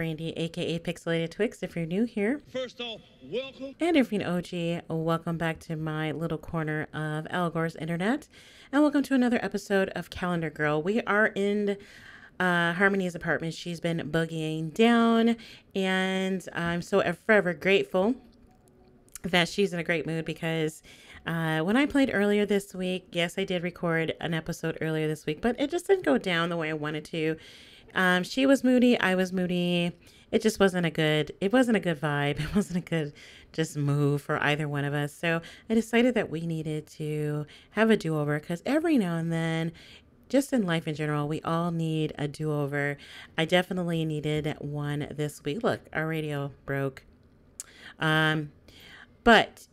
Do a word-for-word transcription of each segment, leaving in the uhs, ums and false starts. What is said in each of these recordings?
Brandy, aka Pixelated Twix, if you're new here. First off, welcome. And if you're an O G, welcome back to my little corner of Al Gore's internet, and welcome to another episode of Calendar Girl. We are in uh, Harmony's apartment. She's been buggying down, and I'm so forever grateful that she's in a great mood, because uh, when I played earlier this week, yes, I did record an episode earlier this week, but it just didn't go down the way I wanted to. Um, she was moody. I was moody. It just wasn't a good, it wasn't a good vibe. It wasn't a good just move for either one of us. So I decided that we needed to have a do-over, because every now and then, just in life in general, we all need a do-over. I definitely needed one this week. Look, our radio broke. Um, But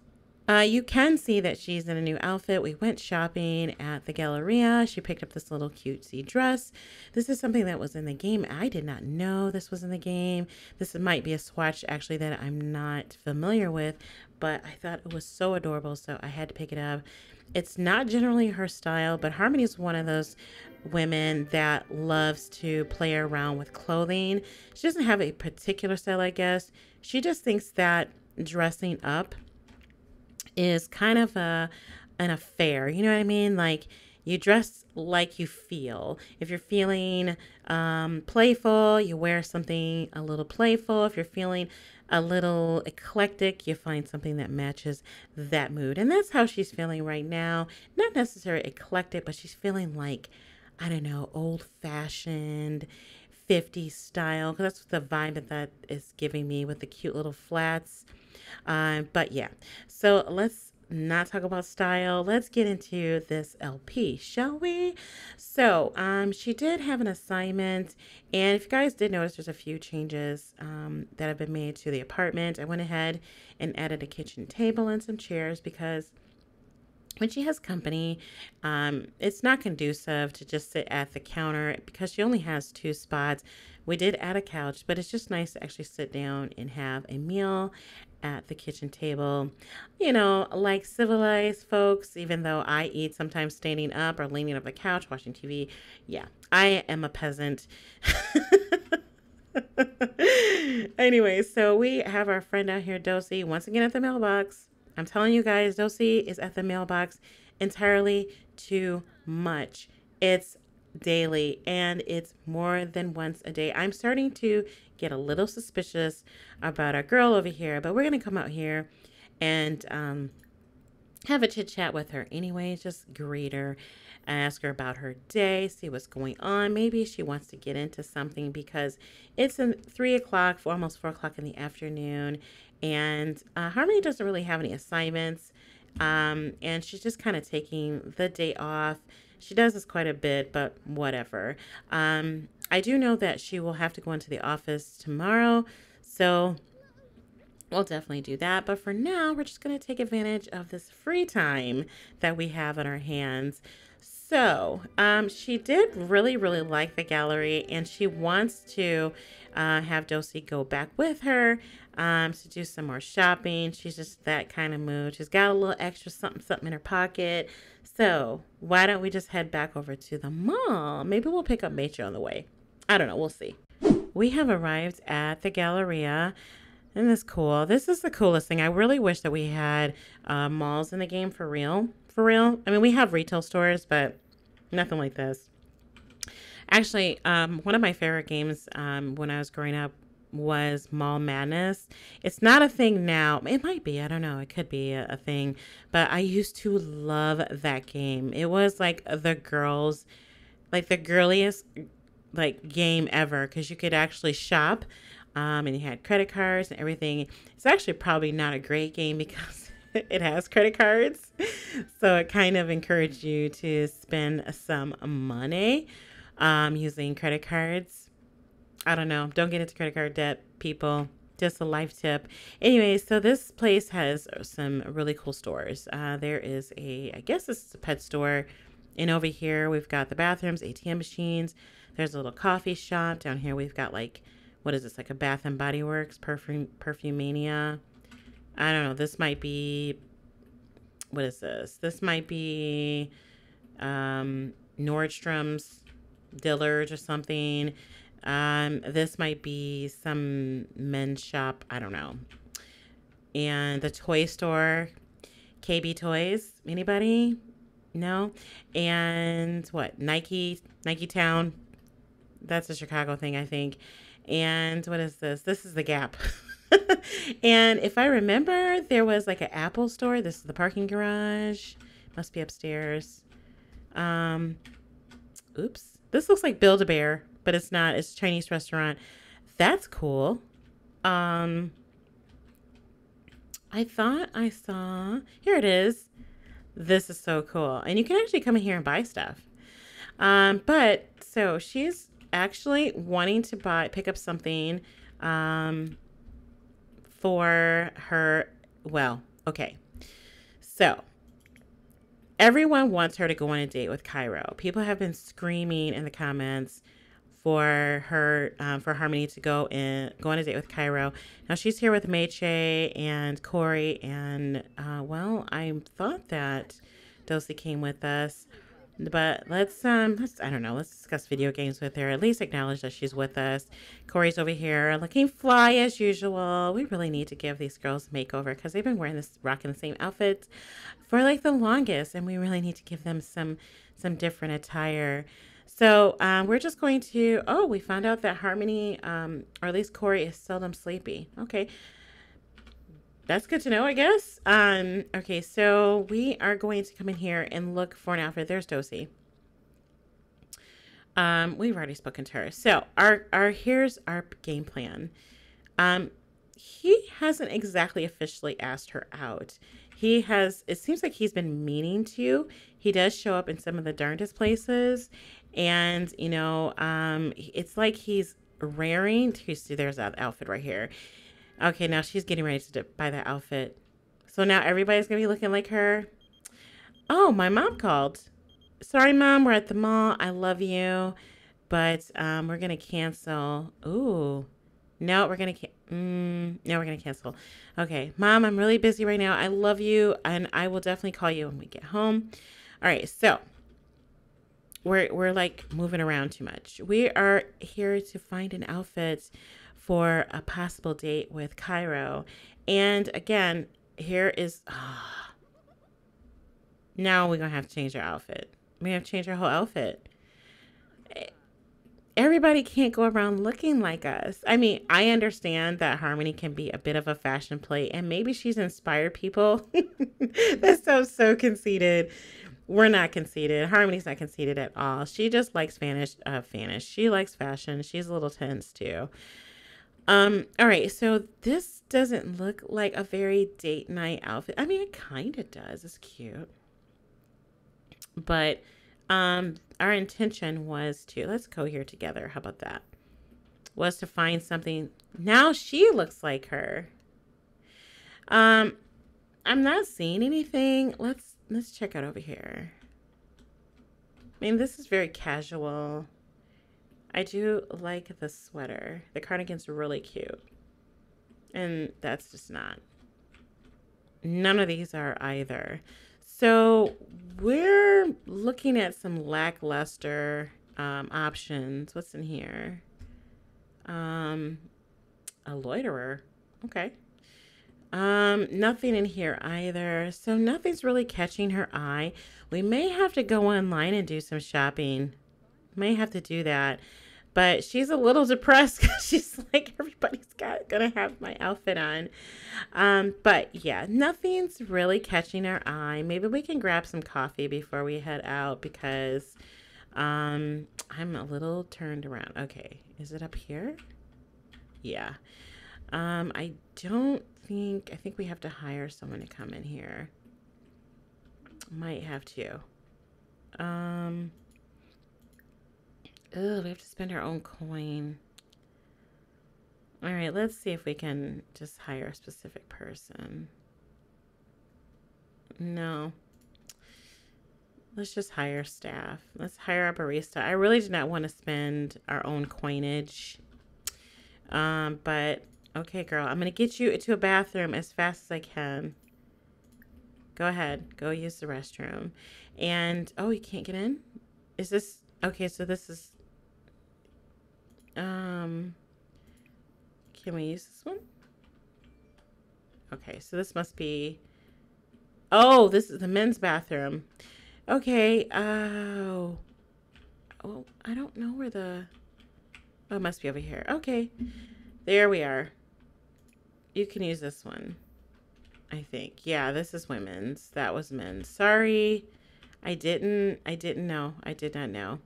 uh, you can see that she's in a new outfit. We went shopping at the Galleria. She picked up this little cutesy dress. This is something that was in the game. I did not know this was in the game. This might be a swatch actually that I'm not familiar with, but I thought it was so adorable, so I had to pick it up. It's not generally her style, but Harmony is one of those women that loves to play around with clothing. She doesn't have a particular style, I guess. She just thinks that dressing up is kind of a an affair, you know what I mean? Like, you dress like you feel. If you're feeling um playful, you wear something a little playful. If you're feeling a little eclectic, you find something that matches that mood. And that's how she's feeling right now. Not necessarily eclectic, but she's feeling like, I don't know, old-fashioned fifties style, because that's the vibe that that is giving me with the cute little flats. Um, but yeah, so let's not talk about style. Let's get into this L P, shall we? So um, she did have an assignment, and if you guys did notice, there's a few changes um, that have been made to the apartment. I went ahead and added a kitchen table and some chairs, because when she has company, um, it's not conducive to just sit at the counter, because she only has two spots. We did add a couch, but it's just nice to actually sit down and have a meal at the kitchen table. You know, like civilized folks, even though I eat sometimes standing up or leaning over the couch, watching T V. Yeah, I am a peasant. Anyway, so we have our friend out here, Dosie, once again at the mailbox. I'm telling you guys, Dosie is at the mailbox entirely too much. It's daily, and it's more than once a day. I'm starting to get a little suspicious about our girl over here, but we're going to come out here and um, have a chit chat with her anyway. Just greet her, ask her about her day, see what's going on. Maybe she wants to get into something, because it's three o'clock, almost four o'clock in the afternoon. And uh, Harmony doesn't really have any assignments, um, and she's just kind of taking the day off. She does this quite a bit, but whatever. Um, I do know that she will have to go into the office tomorrow, so we'll definitely do that. But for now, we're just going to take advantage of this free time that we have on our hands. So um, she did really, really like the gallery, and she wants to uh, have Dosie go back with her um, to do some more shopping. She's just that kind of mood. She's got a little extra something, something in her pocket. So why don't we just head back over to the mall? Maybe we'll pick up Mateo on the way. I don't know. We'll see. We have arrived at the Galleria. Isn't this cool? This is the coolest thing. I really wish that we had uh, malls in the game for real. For real. I mean, we have retail stores, but nothing like this. Actually, um, one of my favorite games um, when I was growing up was Mall Madness. It's not a thing now. It might be. I don't know. It could be a, a thing. But I used to love that game. It was like the girls, like the girliest like game ever, because you could actually shop um, and you had credit cards and everything. It's actually probably not a great game, because it has credit cards, so it kind of encouraged you to spend some money um, using credit cards. I don't know. Don't get into credit card debt, people. Just a life tip. Anyway, so this place has some really cool stores. Uh, there is a, I guess this is a pet store. And over here, we've got the bathrooms, A T M machines. There's a little coffee shop. Down here, we've got like, what is this? Like a Bath and Body Works, Perfume, Perfumania. I don't know. This might be, what is this? This might be um, Nordstrom's, Dillard's or something. Um, this might be some men's shop. I don't know. And the toy store, K B Toys. Anybody? No. And what? Nike, Nike Town. That's a Chicago thing, I think. And what is this? This is the Gap. And if I remember, there was like an Apple store. This is the parking garage. Must be upstairs. Um, oops. This looks like Build-A-Bear, but it's not. It's a Chinese restaurant. That's cool. Um, I thought I saw. Here it is. This is so cool. And you can actually come in here and buy stuff. Um, but so she's actually wanting to buy, pick up something um, for her. Well, okay. So everyone wants her to go on a date with Cairo. People have been screaming in the comments for her, um, for Harmony to go in, go on a date with Cairo. Now she's here with Mateo and Corey, and uh, well, I thought that Dosie came with us. But let's, um, let's, I don't know, let's discuss video games with her. At least acknowledge that she's with us. Corey's over here looking fly as usual. We really need to give these girls a makeover because they've been wearing this, rocking the same outfits for like the longest. And we really need to give them some, some different attire. So um, we're just going to, oh, we found out that Harmony, um, or at least Corey, is seldom sleepy. Okay. That's good to know, I guess. Um, okay, so we are going to come in here and look for an outfit. There's Dosie. Um, we've already spoken to her. So our, our here's our game plan. Um, he hasn't exactly officially asked her out. He has, it seems like he's been meaning to. He does show up in some of the darndest places. And, you know, um, it's like he's raring to, see, there's that outfit right here. Okay, now she's getting ready to buy that outfit. So now everybody's going to be looking like her. Oh, my mom called. Sorry, Mom, we're at the mall. I love you. But um, we're going to cancel. Ooh. No, we're going to mm, no, we're going to cancel. Okay, Mom, I'm really busy right now. I love you, and I will definitely call you when we get home. All right, so we're, we're like moving around too much. We are here to find an outfit for a possible date with Cairo. And again, here is, oh, now we're gonna have to change our outfit. We have to change our whole outfit. Everybody can't go around looking like us. I mean, I understand that Harmony can be a bit of a fashion plate, and maybe she's inspired people. That sounds so conceited. We're not conceited. Harmony's not conceited at all. She just likes vanish, uh, vanish. She likes fashion. She's a little tense too. Um, all right, so this doesn't look like a very date night outfit. I mean, it kind of does. It's cute. But um, our intention was to, let's go here together. How about that? Was to find something. Now she looks like her. Um, I'm not seeing anything. Let's, let's check out over here. I mean, this is very casual. I do like the sweater. The cardigan's really cute. And that's just not. None of these are either. So we're looking at some lackluster um, options. What's in here? Um, a loiterer. Okay. Um, nothing in here either. So nothing's really catching her eye. We may have to go online and do some shopping. May have to do that. But she's a little depressed because she's like, everybody's got gonna have my outfit on. Um, but yeah, nothing's really catching our eye. Maybe we can grab some coffee before we head out because um, I'm a little turned around. Okay, is it up here? Yeah. Um, I don't think, I think we have to hire someone to come in here. Might have to. Um... Oh, we have to spend our own coin. All right, let's see if we can just hire a specific person. No. Let's just hire staff. Let's hire a barista. I really did not want to spend our own coinage. Um, but, okay, girl, I'm going to get you to a bathroom as fast as I can. Go ahead. Go use the restroom. And, oh, you can't get in? Is this... Okay, so this is... Um, can we use this one? Okay, so this must be... Oh, this is the men's bathroom. Okay, oh... Oh, I don't know where the... Oh, it must be over here. Okay, there we are. You can use this one, I think. Yeah, this is women's. That was men's. Sorry, I didn't. I didn't know. I did not know.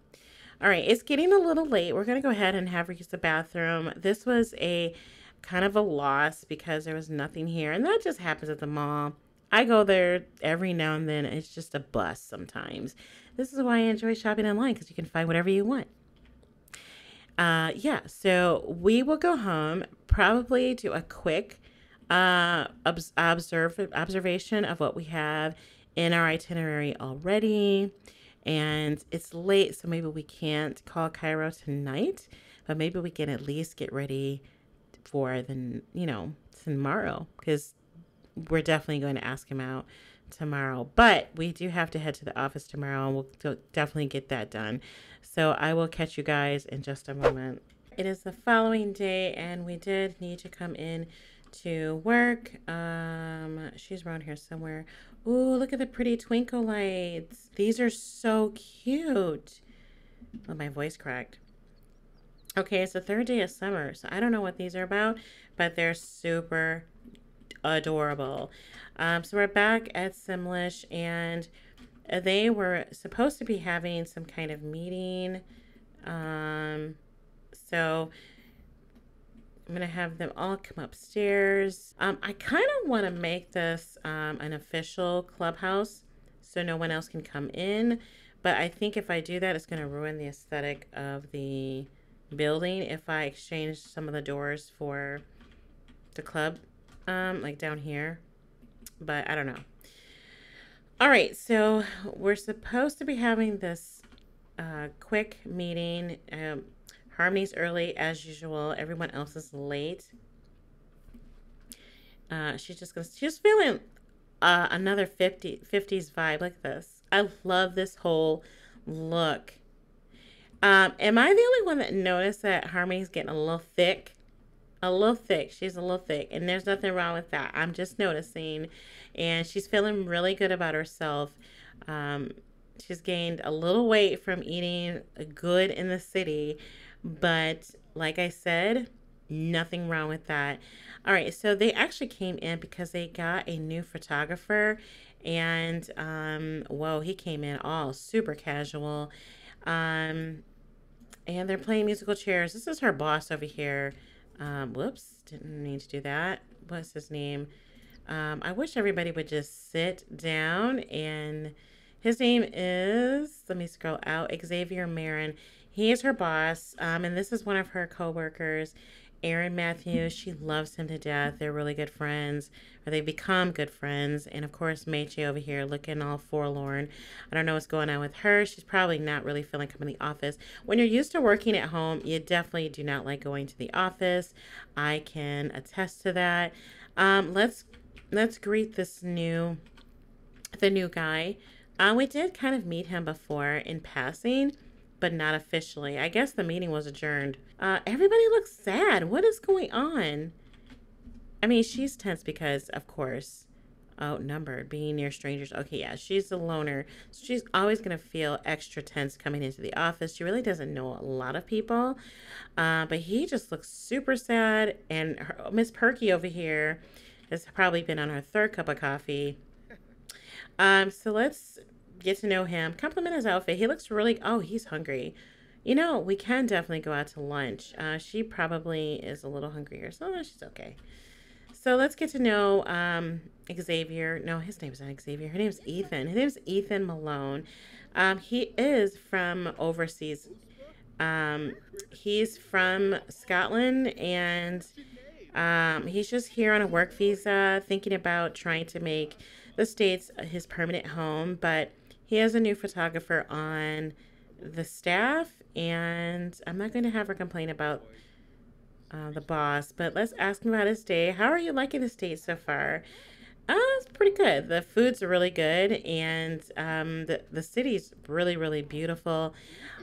All right, it's getting a little late. We're going to go ahead and have her use the bathroom. This was a kind of a loss because there was nothing here. And that just happens at the mall. I go there every now and then. It's just a bust sometimes. This is why I enjoy shopping online, because you can find whatever you want. Uh, yeah, so we will go home, probably do a quick uh, obs observe observation of what we have in our itinerary already. And it's late, so maybe we can't call Cairo tonight, but maybe we can at least get ready for the, you know, tomorrow, because we're definitely going to ask him out tomorrow. But we do have to head to the office tomorrow, and we'll definitely get that done. So I will catch you guys in just a moment. It is the following day, and we did need to come in to work. Um, she's around here somewhere. Ooh, look at the pretty twinkle lights. These are so cute. Oh, my voice cracked. Okay, it's the third day of summer, so I don't know what these are about, but they're super adorable. Um, so we're back at Simlish, and they were supposed to be having some kind of meeting. Um, so I'm going to have them all come upstairs. Um, I kind of want to make this um, an official clubhouse so no one else can come in. But I think if I do that, it's going to ruin the aesthetic of the building if I exchange some of the doors for the club, um, like down here. But I don't know. All right, so we're supposed to be having this uh, quick meeting. Um, Harmony's early as usual. Everyone else is late. Uh, she's just gonna, she's feeling uh, another fifties vibe like this. I love this whole look. Um, am I the only one that noticed that Harmony's getting a little thick? A little thick. She's a little thick, and there's nothing wrong with that. I'm just noticing, and she's feeling really good about herself. Um, she's gained a little weight from eating good in the city, but like I said, nothing wrong with that. All right, so they actually came in because they got a new photographer, and um, whoa, he came in all super casual. Um, and they're playing musical chairs. This is her boss over here. Um, whoops, didn't need to do that. What's his name? Um, I wish everybody would just sit down. And his name is, let me scroll out, Xavier Marin. He is her boss. Um, and this is one of her coworkers, Aaron Matthews. She loves him to death. They're really good friends, or they've become good friends. And of course, Mateo over here looking all forlorn. I don't know what's going on with her. She's probably not really feeling coming to the office. When you're used to working at home, you definitely do not like going to the office. I can attest to that. Um, let's let's greet this new the new guy. Uh, we did kind of meet him before in passing, but not officially. I guess the meeting was adjourned. Uh, everybody looks sad. What is going on? I mean, she's tense because, of course, outnumbered, being near strangers. Okay, yeah, she's a loner. So she's always going to feel extra tense coming into the office. She really doesn't know a lot of people. Uh, but he just looks super sad. And her, Miss Perky over here has probably been on her third cup of coffee. Um, so let's get to know him. Compliment his outfit. He looks really, oh, he's hungry. You know, we can definitely go out to lunch. Uh, she probably is a little hungrier, so she's okay. So let's get to know um, Xavier. No, his name's not Xavier. Her name's Ethan. His name's Ethan Malone. Um, he is from overseas. Um, he's from Scotland, and um, he's just here on a work visa, thinking about trying to make the States his permanent home, but he has a new photographer on the staff, and I'm not going to have her complain about uh, the boss, but let's ask him about his day. How are you liking the States so far? Uh, it's pretty good. The foods are really good, and um, the, the city's really, really beautiful.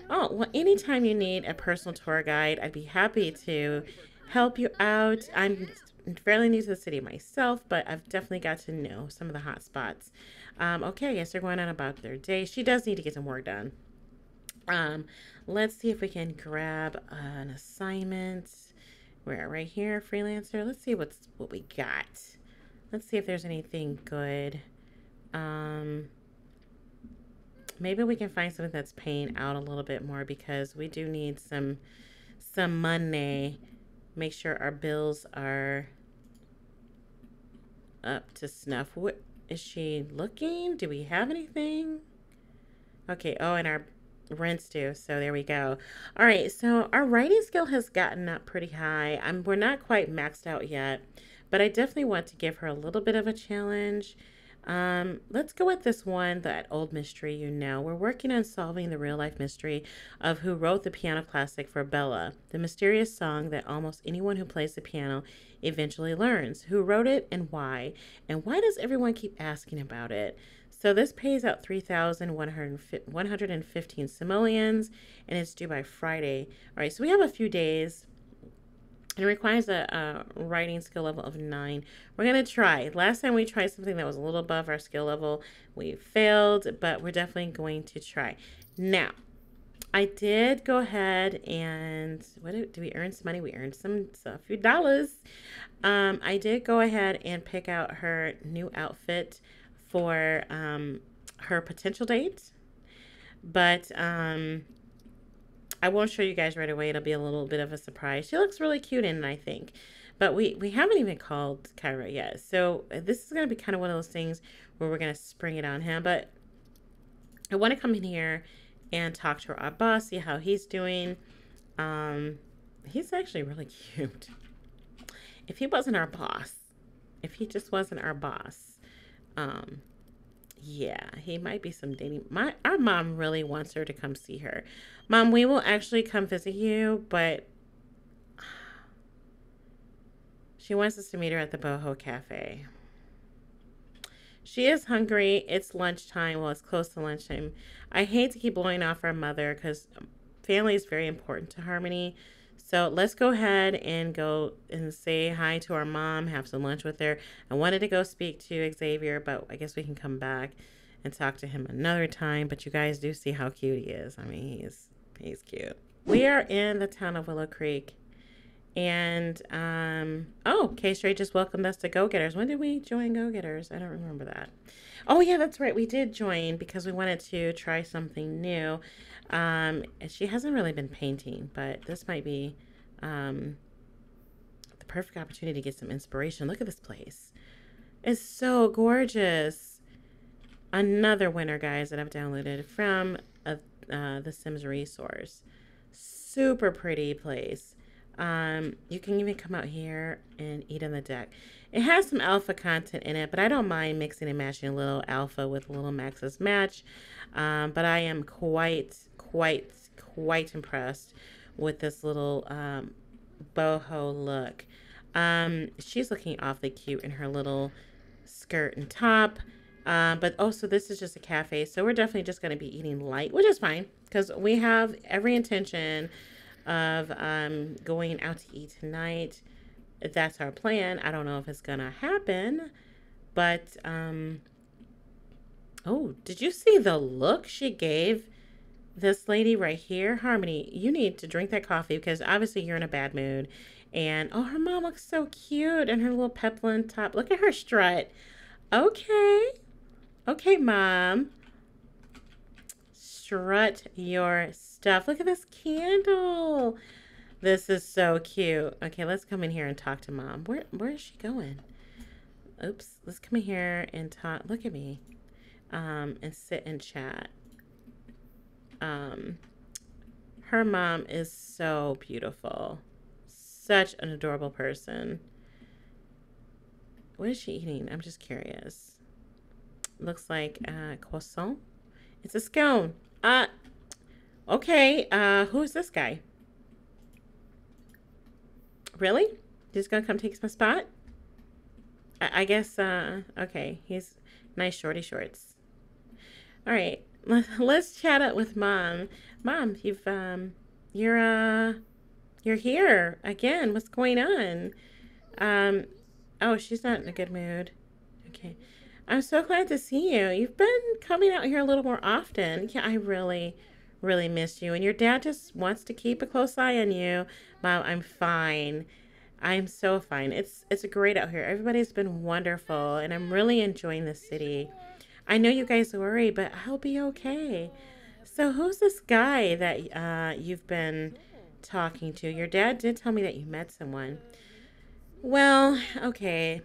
Oh, well, anytime you need a personal tour guide, I'd be happy to help you out. I'm fairly new to the city myself, but I've definitely got to know some of the hot spots. Um, okay, I guess they're going on about their day. She does need to get some work done. Um, let's see if we can grab an assignment. We're right here, freelancer. Let's see what's what we got. Let's see if there's anything good. Um, maybe we can find something that's paying out a little bit more, because we do need some some money. Make sure our bills are up to snuff. What is she looking? Do we have anything? Okay. Oh, and our rents due. So there we go. All right. So our writing skill has gotten up pretty high. I'm, we're not quite maxed out yet, but I definitely want to give her a little bit of a challenge. Um, let's go with this one, that old mystery, you know. We're working on solving the real life mystery of who wrote the piano classic for Bella, the mysterious song that almost anyone who plays the piano eventually learns. Who wrote it and why? And why does everyone keep asking about it? So this pays out three thousand one hundred fifteen simoleons, and it's due by Friday. All right, so we have a few days. It requires a, a writing skill level of nine. We're going to try. Last time we tried something that was a little above our skill level. We failed, but we're definitely going to try. Now, I did go ahead and, what did, did we earn some money? We earned some, so a few dollars. Um, I did go ahead and pick out her new outfit for um, her potential date. But, um... I won't show you guys right away. It'll be a little bit of a surprise. She looks really cute in it, I think. But we, we haven't even called Cairo yet. So this is going to be kind of one of those things where we're going to spring it on him. But I want to come in here and talk to our boss, see how he's doing. Um, he's actually really cute. If he wasn't our boss, if he just wasn't our boss, um... yeah, he might be some dating. My our mom really wants her to come see her. Mom, we will actually come visit you, but she wants us to meet her at the Boho Cafe. She is hungry. It's lunchtime. Well, it's close to lunchtime. I hate to keep blowing off our mother because family is very important to Harmony. So let's go ahead and go and say hi to our mom, have some lunch with her. I wanted to go speak to Xavier, but I guess we can come back and talk to him another time. But you guys do see how cute he is. I mean, he's, he's cute. We are in the town of Willow Creek. And, um, oh, K-Stray just welcomed us to Go-Getters. When did we join Go-Getters? I don't remember that. Oh, yeah, that's right. We did join because we wanted to try something new. Um, and she hasn't really been painting, but this might be, um, the perfect opportunity to get some inspiration. Look at this place. It's so gorgeous. Another winner, guys, that I've downloaded from, uh, uh The Sims Resource. Super pretty place. Um, you can even come out here and eat on the deck. It has some alpha content in it, but I don't mind mixing and matching a little alpha with a little max's match. Um, but I am quite, quite, quite impressed with this little um, boho look. Um, she's looking awfully cute in her little skirt and top. Uh, but also, this is just a cafe, so we're definitely just going to be eating light, which is fine because we have every intention of um, going out to eat tonight. That's our plan. I don't know if it's gonna happen, but um, oh, did you see the look she gave this lady right here? Harmony, you need to drink that coffee because obviously you're in a bad mood. And oh, her mom looks so cute in her little peplum top. Look at her strut. Okay, okay, mom. Strut your stuff. Look at this candle. This is so cute. Okay, let's come in here and talk to mom. Where where is she going? Oops. Let's come in here and talk. Look at me. Um, and sit and chat. Um, her mom is so beautiful. Such an adorable person. What is she eating? I'm just curious. Looks like uh, croissant. It's a scone. Uh, okay, uh, who's this guy? Really? He's gonna come take my spot? I, I guess, uh, okay, he's nice shorty shorts. All right, let's chat up with Mom. Mom, you've, um, you're, uh, you're here again. What's going on? Um, oh, she's not in a good mood. Okay. I'm so glad to see you. You've been coming out here a little more often. Yeah, I really, really miss you. And your dad just wants to keep a close eye on you. Mom, I'm fine. I'm so fine. It's it's great out here. Everybody's been wonderful, and I'm really enjoying the city. I know you guys worry, but I'll be okay. So who's this guy that uh, you've been talking to? Your dad did tell me that you met someone. Well, okay.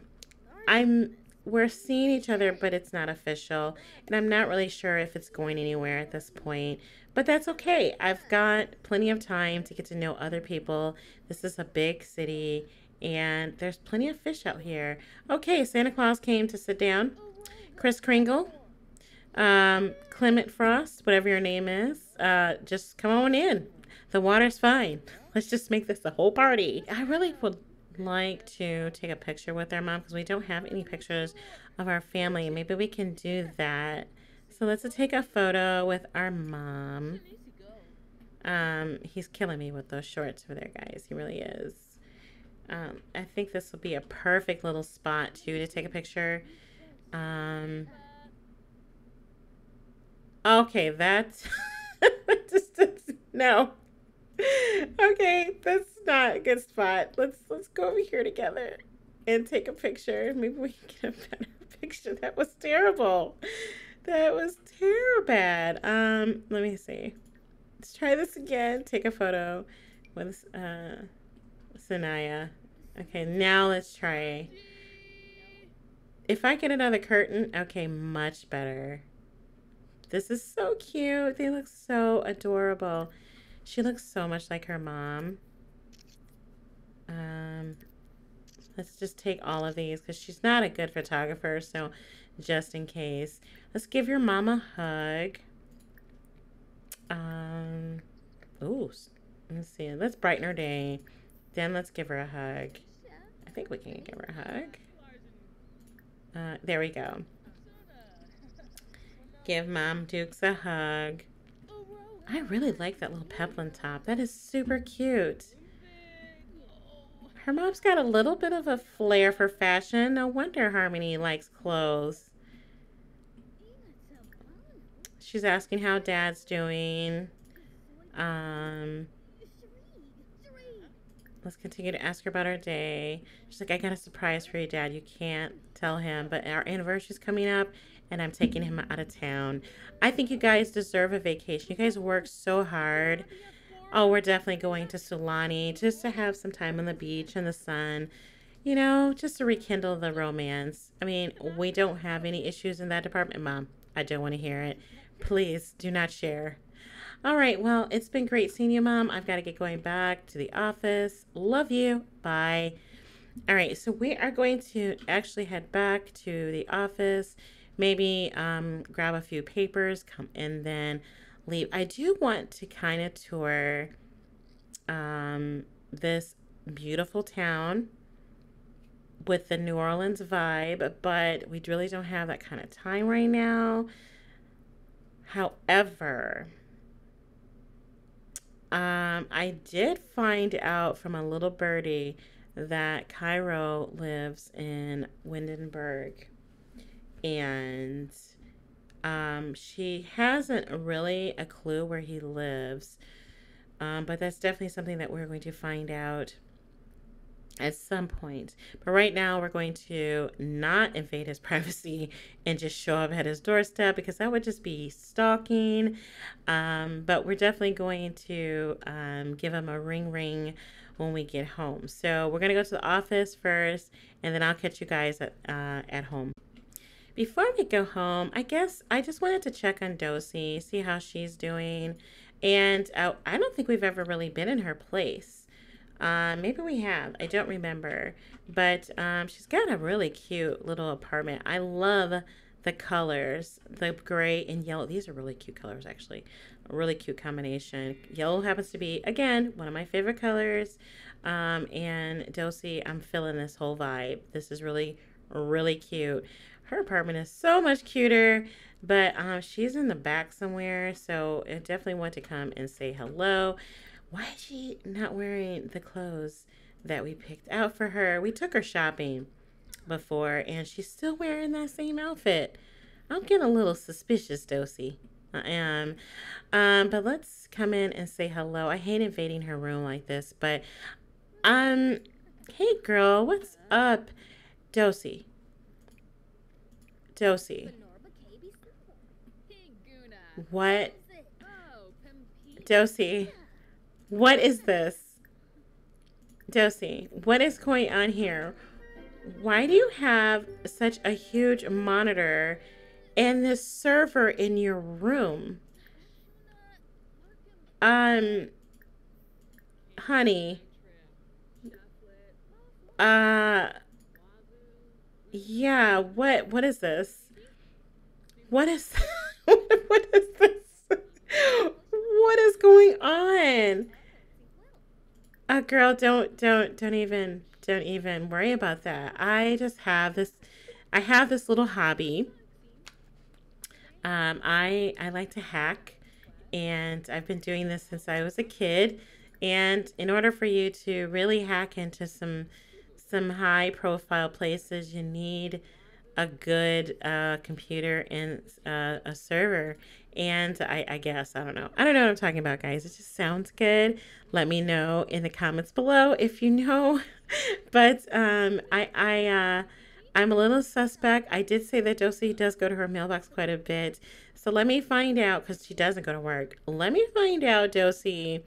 I'm... We're seeing each other, but it's not official, and I'm not really sure if it's going anywhere at this point, but that's okay. I've got plenty of time to get to know other people. This is a big city, and there's plenty of fish out here. Okay, Santa Claus came to sit down. Kris Kringle, um, Clement Frost, whatever your name is, uh, just come on in. The water's fine. Let's just make this a whole party. I really would like to take a picture with our mom because we don't have any pictures of our family. Maybe we can do that. So let's take a photo with our mom. Um, he's killing me with those shorts over there, guys. He really is. Um, I think this will be a perfect little spot too to take a picture. Um, okay, that's just, just no. Okay, that's not a good spot. Let's let's go over here together and take a picture. Maybe we can get a better picture. That was terrible. That was terrible. Bad. Um, let me see. Let's try this again. Take a photo with uh, Sanaya. Okay, now let's try. If I get another curtain, okay, much better. This is so cute. They look so adorable. She looks so much like her mom. Um, let's just take all of these because she's not a good photographer. So just in case, let's give your mom a hug. Um, ooh, let's see. Let's brighten her day. Then let's give her a hug. I think we can give her a hug. Uh, there we go. Give Mom Dukes a hug. I really like that little peplum top. That is super cute. Her mom's got a little bit of a flair for fashion. No wonder Harmony likes clothes. She's asking how Dad's doing. Um, let's continue to ask her about her day. She's like, I got a surprise for you, Dad. You can't tell him, but our anniversary's coming up. And I'm taking him out of town. I think you guys deserve a vacation. You guys work so hard. Oh, we're definitely going to Sulani just to have some time on the beach and the sun. You know, just to rekindle the romance. I mean, we don't have any issues in that department, Mom. I don't want to hear it. Please do not share. All right, well, it's been great seeing you, Mom. I've got to get going back to the office. Love you. Bye. All right, so we are going to actually head back to the office. Maybe um, grab a few papers, come and then leave. I do want to kind of tour um, this beautiful town with the New Orleans vibe, but we really don't have that kind of time right now. However, um, I did find out from a little birdie that Cairo lives in Windenburg. And um, she hasn't really a clue where he lives. Um, but that's definitely something that we're going to find out at some point. But right now we're going to not invade his privacy and just show up at his doorstep because that would just be stalking. Um, but we're definitely going to um, give him a ring ring when we get home. So we're going to go to the office first and then I'll catch you guys at, uh, at home. Before we go home, I guess I just wanted to check on Dosie, see how she's doing. And uh, I don't think we've ever really been in her place. Uh, maybe we have. I don't remember. But um, she's got a really cute little apartment. I love the colors, the gray and yellow. These are really cute colors, actually. A really cute combination. Yellow happens to be, again, one of my favorite colors. Um, and Dosie, I'm feeling this whole vibe. This is really really cute. Her apartment is so much cuter, but um, she's in the back somewhere, so I definitely want to come and say hello. Why is she not wearing the clothes that we picked out for her? We took her shopping before, and she's still wearing that same outfit. I'm getting a little suspicious, Dosie. I am. Um, but let's come in and say hello. I hate invading her room like this, but um, hey, girl, what's up? Dosie. Dosie. What? Dosie. What is this? Dosie, what is going on here? Why do you have such a huge monitor and this server in your room? Um, honey. Uh, yeah, what, what is this? What is, what is this? What is going on? Uh, girl, don't, don't, don't even, don't even worry about that. I just have this, I have this little hobby. Um, I, I like to hack, and I've been doing this since I was a kid. And in order for you to really hack into some, some high profile places, you need a good, uh, computer and, uh, a server. And I, I guess, I don't know. I don't know what I'm talking about, guys. It just sounds good. Let me know in the comments below if you know. But um, I, I, uh, I'm a little suspect. I did say that Dosie does go to her mailbox quite a bit. So let me find out, because she doesn't go to work. Let me find out Dosie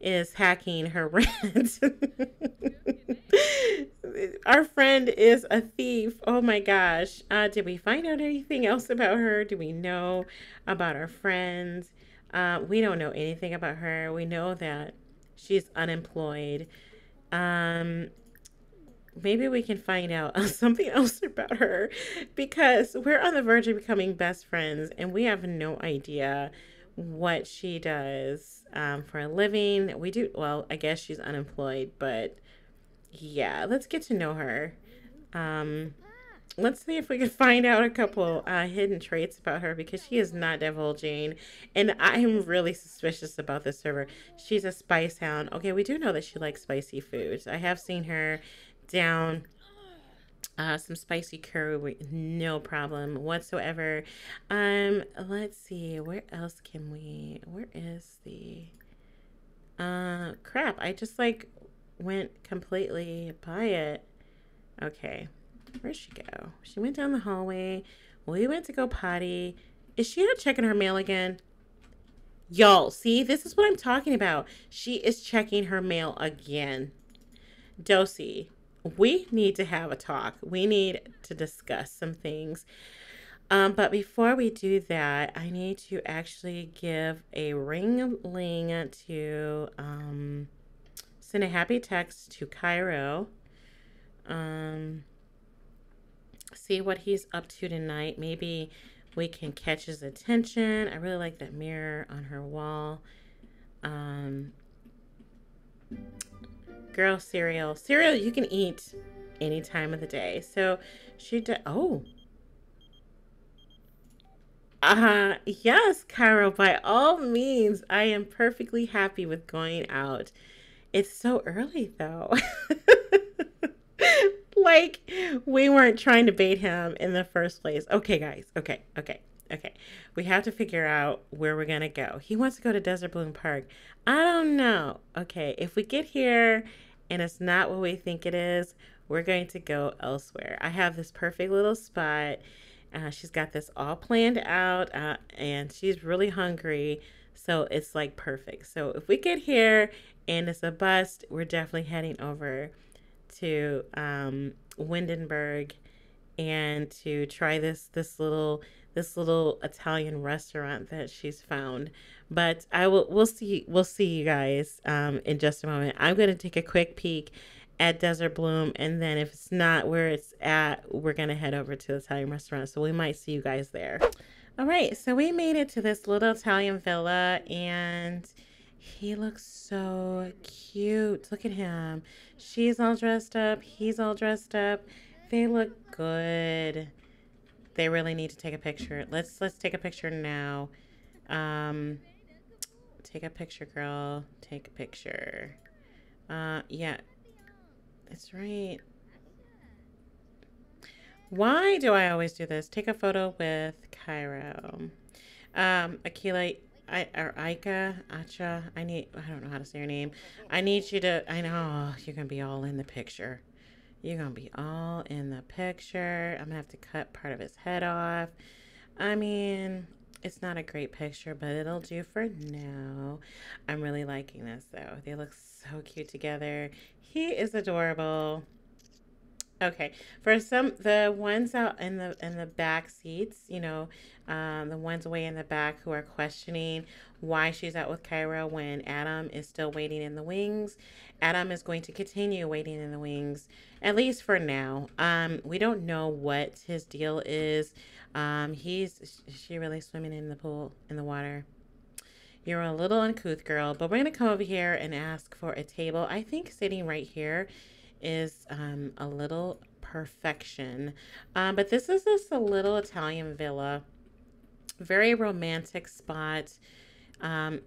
is hacking her rent. Our friend is a thief. Oh my gosh. Uh, did we find out anything else about her? Do we know about our friends? Uh, we don't know anything about her. We know that she's unemployed. Um, maybe we can find out something else about her, because we're on the verge of becoming best friends, and we have no idea what she does um, for a living. We do. Well, I guess she's unemployed, but yeah, let's get to know her. Um, let's see if we can find out a couple uh, hidden traits about her, because she is not divulging, and I'm really suspicious about this server. She's a spice hound. Okay, we do know that she likes spicy foods. I have seen her down uh, some spicy curry with no problem whatsoever. Um, let's see, where else can we, where is the, uh, crap, I just like went completely by it. Okay, where'd she go? She went down the hallway. We went to go potty. Is she not checking her mail again? Y'all, see, this is what I'm talking about. She is checking her mail again. Dosie, we need to have a talk. We need to discuss some things. Um, but before we do that, I need to actually give a ring-ling to, um, send a happy text to Cairo. Um, see what he's up to tonight. Maybe we can catch his attention. I really like that mirror on her wall. Um, girl, cereal. Cereal you can eat any time of the day. So she did. Oh. Uh, yes, Cairo, by all means, I am perfectly happy with going out. It's so early, though. Like, we weren't trying to bait him in the first place. Okay, guys. Okay, okay, okay. We have to figure out where we're going to go. He wants to go to Desert Bloom Park. I don't know. Okay, if we get here and it's not what we think it is, we're going to go elsewhere. I have this perfect little spot. Uh, she's got this all planned out, uh, and she's really hungry, so it's, like, perfect. So if we get here and it's a bust, we're definitely heading over to um, Windenburg, and to try this this little this little Italian restaurant that she's found. But I will we'll see we'll see you guys um, in just a moment. I'm gonna take a quick peek at Desert Bloom, and then if it's not where it's at, we're gonna head over to the Italian restaurant. So we might see you guys there. All right, so we made it to this little Italian villa, and he looks so cute. Look at him. She's all dressed up. He's all dressed up. They look good. They really need to take a picture. Let's let's take a picture now. Um, take a picture, girl. Take a picture. Uh, yeah. That's right. Why do I always do this? Take a photo with Cairo. Um, Akila, I, or Aika, Acha, I need, I don't know how to say your name. I need you to, I know, you're going to be all in the picture. You're going to be all in the picture. I'm going to have to cut part of his head off. I mean, it's not a great picture, but it'll do for now. I'm really liking this, though. They look so cute together. He is adorable. Okay, for some, the ones out in the in the back seats, you know, um, the ones way in the back who are questioning why she's out with Cairo when Adam is still waiting in the wings. Adam is going to continue waiting in the wings, at least for now. Um, we don't know what his deal is. Um, he's is she really swimming in the pool, in the water? You're a little uncouth, girl, but we're gonna come over here and ask for a table. I think sitting right here is um, a little perfection. Um, but this is just a little Italian villa, very romantic spot. Um,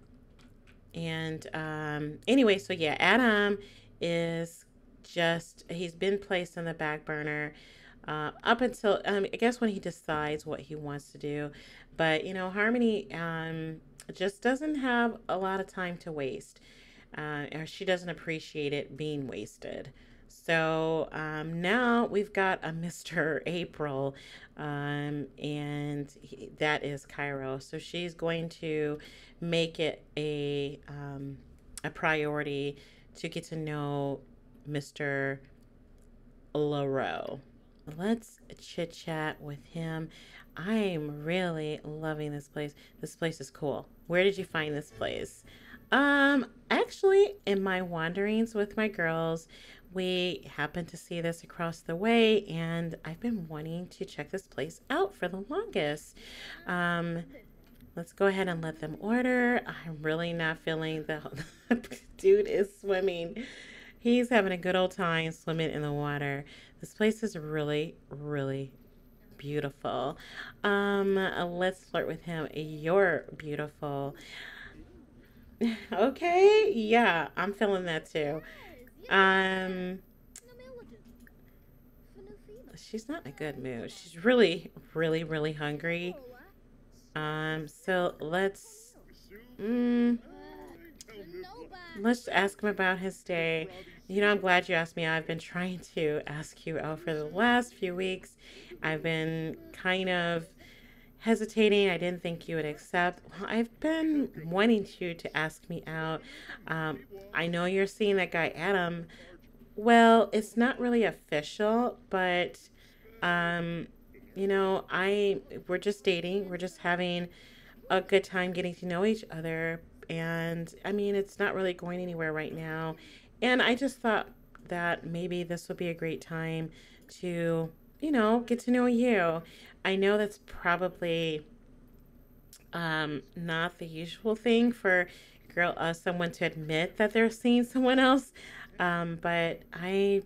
and um, anyway, so yeah, Adam is just, he's been placed on the back burner uh, up until, um, I guess when he decides what he wants to do. But you know, Harmony um, just doesn't have a lot of time to waste, uh, or she doesn't appreciate it being wasted. So um, now we've got a Mister April, um, and he, that is Cairo. So she's going to make it a, um, a priority to get to know Mister LaRoe. Let's chit chat with him. I'm really loving this place. This place is cool. Where did you find this place? Um, actually, in my wanderings with my girls, we happened to see this across the way, and I've been wanting to check this place out for the longest. Um, let's go ahead and let them order. I'm really not feeling the dude is swimming. He's having a good old time swimming in the water. This place is really, really beautiful. Um, let's flirt with him. You're beautiful. Okay, yeah, I'm feeling that too. Um, she's not in a good mood. She's really, really, really hungry. Um, so let's, mm, let's ask him about his day. You know, I'm glad you asked me. I've been trying to ask you out for the last few weeks. I've been kind of hesitating. I didn't think you would accept. Well, I've been wanting you to ask me out. Um, I know you're seeing that guy, Adam. Well, it's not really official, but, um, you know, I, we're just dating. We're just having a good time getting to know each other. And I mean, it's not really going anywhere right now. And I just thought that maybe this would be a great time to, you know, get to know you. I know that's probably um, not the usual thing for girl uh, someone to admit that they're seeing someone else, um, but I,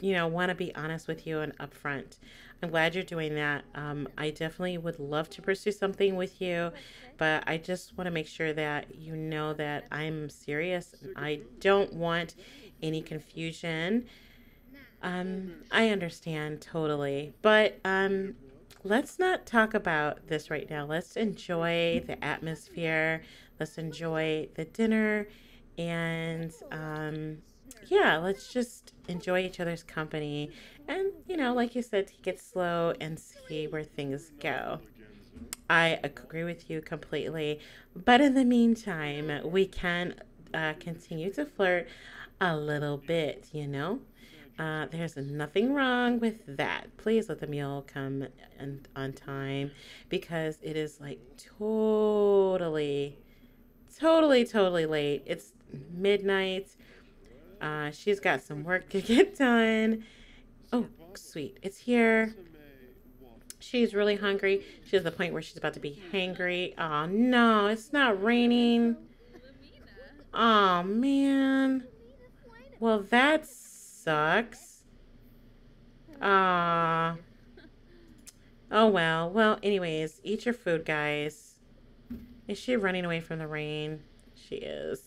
you know, want to be honest with you and upfront. I'm glad you're doing that. Um, I definitely would love to pursue something with you, but I just want to make sure that you know that I'm serious. I don't want any confusion. Um, I understand totally, but, um, let's not talk about this right now. Let's enjoy the atmosphere. Let's enjoy the dinner and, um, yeah, let's just enjoy each other's company. And, you know, like you said, take it slow and see where things go. I agree with you completely, but in the meantime, we can, uh, continue to flirt a little bit, you know? Uh, there's nothing wrong with that. Please let the meal come in, on time, because it is like totally, totally, totally late. It's midnight. Uh, she's got some work to get done. Oh, sweet. It's here. She's really hungry. She's at the point where she's about to be hangry. Oh, no, it's not raining. Oh, man. Well, that's sucks. Aww. Oh, well. Well, anyways, eat your food, guys. Is she running away from the rain? She is.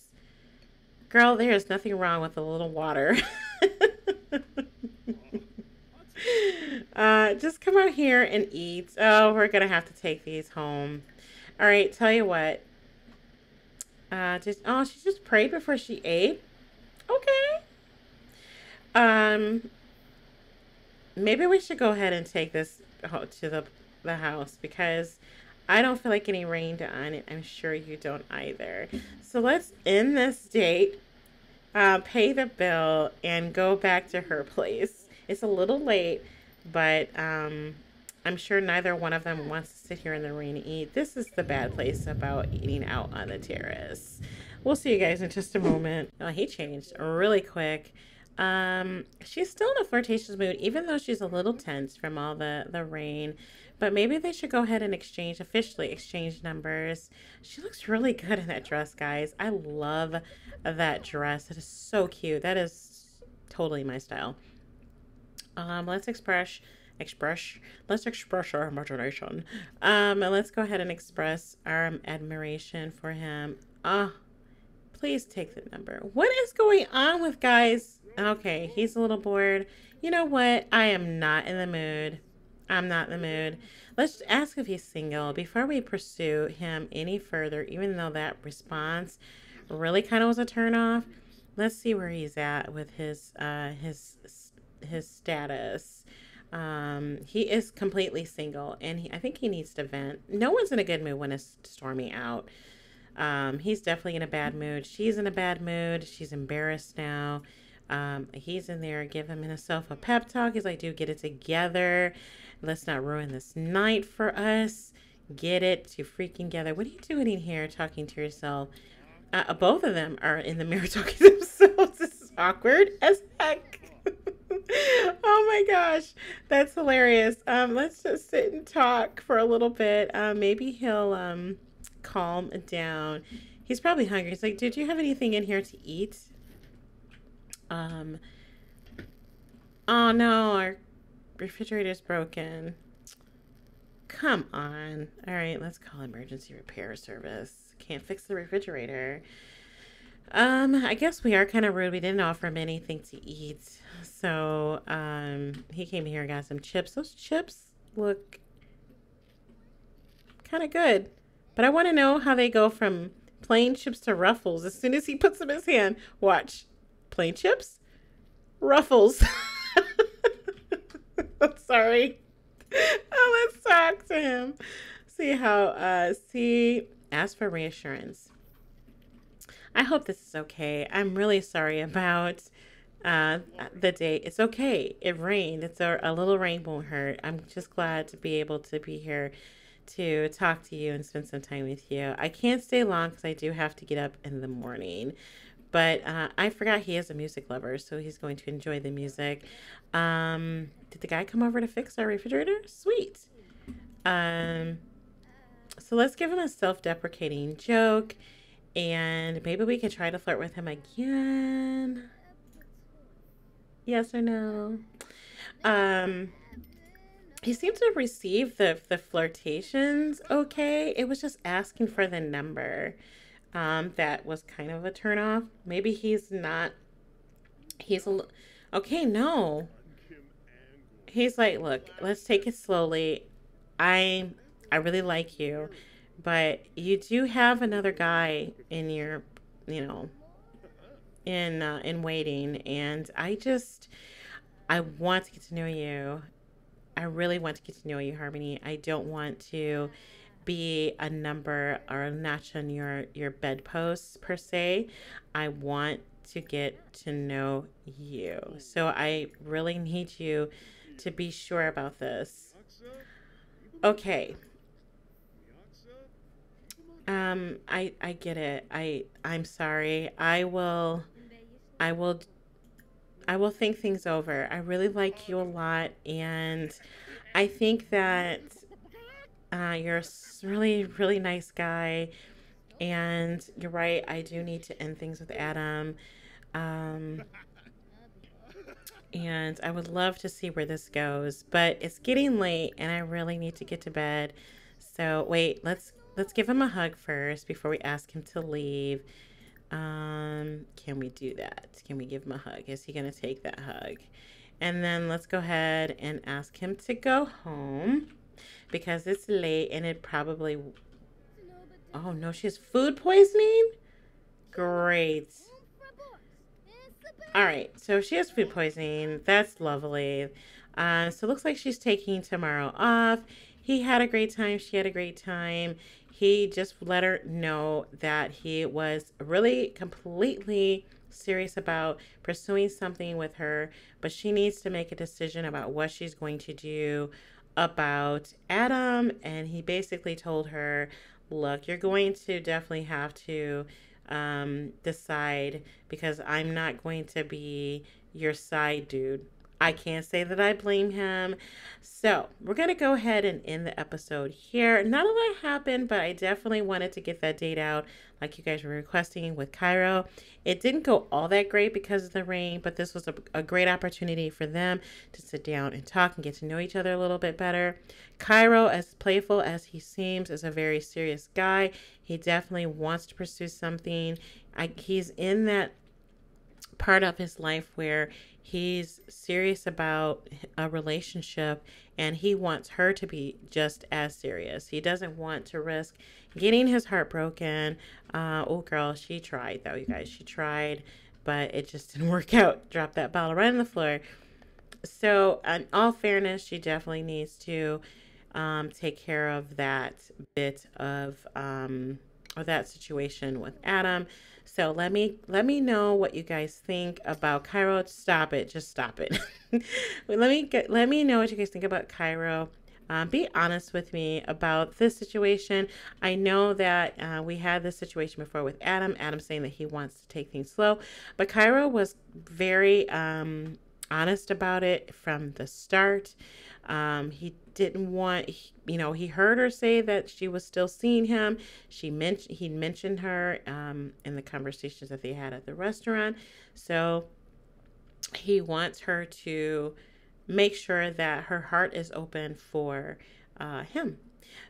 Girl, there is nothing wrong with a little water. uh, just come out here and eat. Oh, we're going to have to take these home. All right, tell you what. Uh, just Oh, she just prayed before she ate? Okay. Um, maybe we should go ahead and take this to the, the house because I don't feel like any rain on it. I'm sure you don't either. So let's end this date, uh, pay the bill, and go back to her place. It's a little late, but um, I'm sure neither one of them wants to sit here in the rain and eat. This is the bad place about eating out on the terrace. We'll see you guys in just a moment. Oh, he changed really quick. Um, she's still in a flirtatious mood, even though she's a little tense from all the, the rain. But maybe they should go ahead and exchange, officially exchange numbers. She looks really good in that dress, guys. I love that dress. It is so cute. That is totally my style. Um, let's express, express, let's express our imagination. Um, and let's go ahead and express our admiration for him. Ah, oh, please take the number. What is going on with guys? Okay, he's a little bored. You know what? I am not in the mood. I'm not in the mood. Let's ask if he's single before we pursue him any further, even though that response really kind of was a turnoff. Let's see where he's at with his uh, his his status. Um, he is completely single, and he, I think he needs to vent. No one's in a good mood when it's stormy out. Um, he's definitely in a bad mood. She's in a bad mood. She's embarrassed now. Um, he's in there giving himself a pep talk. He's like, dude, get it together. Let's not ruin this night for us. Get it to freaking together. What are you doing in here talking to yourself? Uh, both of them are in the mirror talking to themselves. This is awkward as heck. Oh my gosh. That's hilarious. Um, let's just sit and talk for a little bit. Uh, maybe he'll um, calm down. He's probably hungry. He's like, dude, do you have anything in here to eat? Um, oh no, our refrigerator's broken. Come on. All right, let's call emergency repair service. Can't fix the refrigerator. Um, I guess we are kind of rude. We didn't offer him anything to eat. So, um, he came here and got some chips. Those chips look kind of good, but I want to know how they go from plain chips to Ruffles as soon as he puts them in his hand. Watch. Plain chips, Ruffles. I'm sorry. Oh, let's talk to him. See how, uh, see, ask for reassurance. I hope this is okay. I'm really sorry about uh, the day. It's okay. It rained. It's a, a little rain won't hurt. I'm just glad to be able to be here to talk to you and spend some time with you. I can't stay long because I do have to get up in the morning. But uh, I forgot he is a music lover, so he's going to enjoy the music. Um, did the guy come over to fix our refrigerator? Sweet. Um, so let's give him a self-deprecating joke, and maybe we could try to flirt with him again. Yes or no? Um, he seemed to receive the, the flirtations okay. It was just asking for the number. Um, that was kind of a turnoff. Maybe he's not, he's a, okay, no. He's like, look, let's take it slowly. I, I really like you, but you do have another guy in your, you know, in, uh, in waiting. And I just, I want to get to know you. I really want to get to know you, Harmony. I don't want to be a number or a notch on your your bedposts per se. I want to get to know you, so I really need you to be sure about this. Okay. Um, I I get it. I I'm sorry. I will. I will. I will think things over. I really like you a lot, and I think that. Uh, you're a really, really nice guy, and you're right. I do need to end things with Adam. Um, and I would love to see where this goes, but it's getting late and I really need to get to bed. So wait, let's let's give him a hug first before we ask him to leave. Um, can we do that? Can we give him a hug? Is he gonna take that hug? And then let's go ahead and ask him to go home because it's late and it probably... Oh no, she has food poisoning? Great. All right, so she has food poisoning. That's lovely. Uh, so it looks like she's taking tomorrow off. He had a great time. She had a great time. He just let her know that he was really completely serious about pursuing something with her, but she needs to make a decision about what she's going to do about Adam. And he basically told her, look, you're going to definitely have to um, decide because I'm not going to be your side dude. I can't say that I blame him. So we're going to go ahead and end the episode here. Not a lot happened, but I definitely wanted to get that date out like you guys were requesting with Cairo. It didn't go all that great because of the rain, but this was a, a great opportunity for them to sit down and talk and get to know each other a little bit better. Cairo, as playful as he seems, is a very serious guy. He definitely wants to pursue something. I, he's in that part of his life where he's serious about a relationship and he wants her to be just as serious. He doesn't want to risk getting his heart broken. Uh, oh girl, she tried though, you guys. She tried, but it just didn't work out. Dropped that bottle right on the floor. So in all fairness, she definitely needs to um, take care of that bit of um, or that situation with Adam. So let me let me know what you guys think about Cairo. Stop it, just stop it. let me get, let me know what you guys think about Cairo. Um, be honest with me about this situation. I know that uh, we had this situation before with Adam. Adam saying that he wants to take things slow, but Cairo was very um, honest about it from the start. Um, he didn't want, you know, he heard her say that she was still seeing him. She mentioned, he mentioned her um, in the conversations that they had at the restaurant. So he wants her to make sure that her heart is open for uh, him.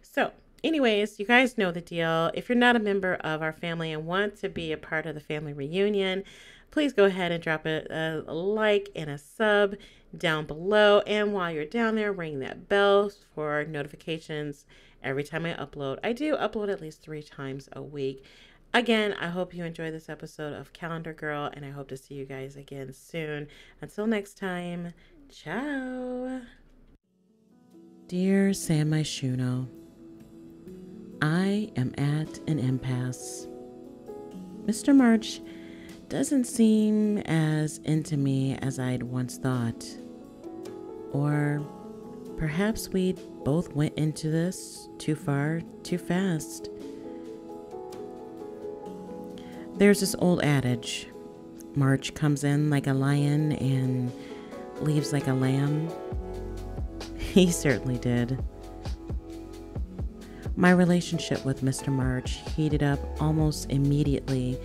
So anyways, you guys know the deal. If you're not a member of our family and want to be a part of the family reunion, please go ahead and drop a, a like and a sub down below, and while you're down there, ring that bell for notifications every time I upload. I do upload at least three times a week. Again, I hope you enjoyed this episode of Calendar Girl, and I hope to see you guys again soon. Until next time, ciao. Dear Sam Myshuno, I am at an impasse. Mister March doesn't seem as into me as I'd once thought. Or perhaps we both went into this too far, too fast. There's this old adage, March comes in like a lion and leaves like a lamb. He certainly did. My relationship with Mister March heated up almost immediately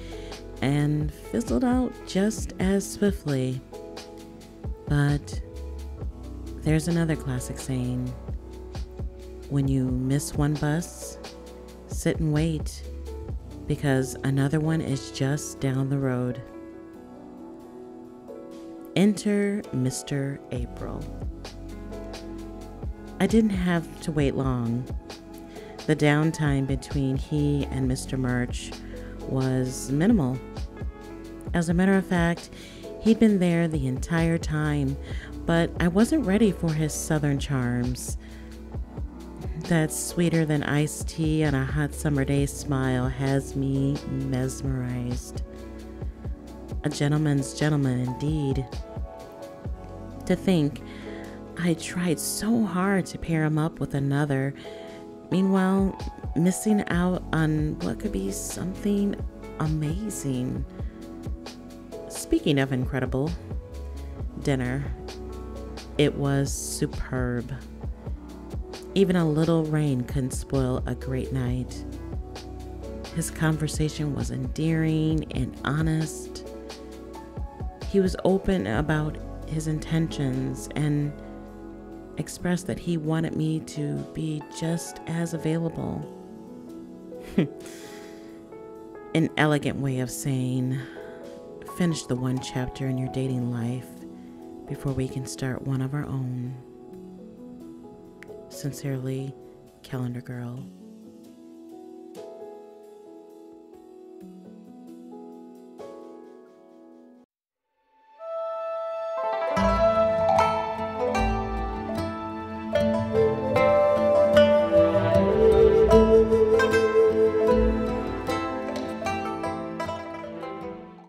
and fizzled out just as swiftly. But there's another classic saying, when you miss one bus, sit and wait because another one is just down the road. Enter Mister April. I didn't have to wait long. The downtime between he and Mister March was minimal. As a matter of fact, he'd been there the entire time, but I wasn't ready for his southern charms. That sweeter than iced tea on a hot summer day smile has me mesmerized. A gentleman's gentleman indeed. To think, I tried so hard to pair him up with another, meanwhile missing out on what could be something amazing. Speaking of incredible, dinner. It was superb. Even a little rain couldn't spoil a great night. His conversation was endearing and honest. He was open about his intentions and expressed that he wanted me to be just as available. An elegant way of saying, finish the one chapter in your dating life before we can start one of our own. Sincerely, Calendar Girl.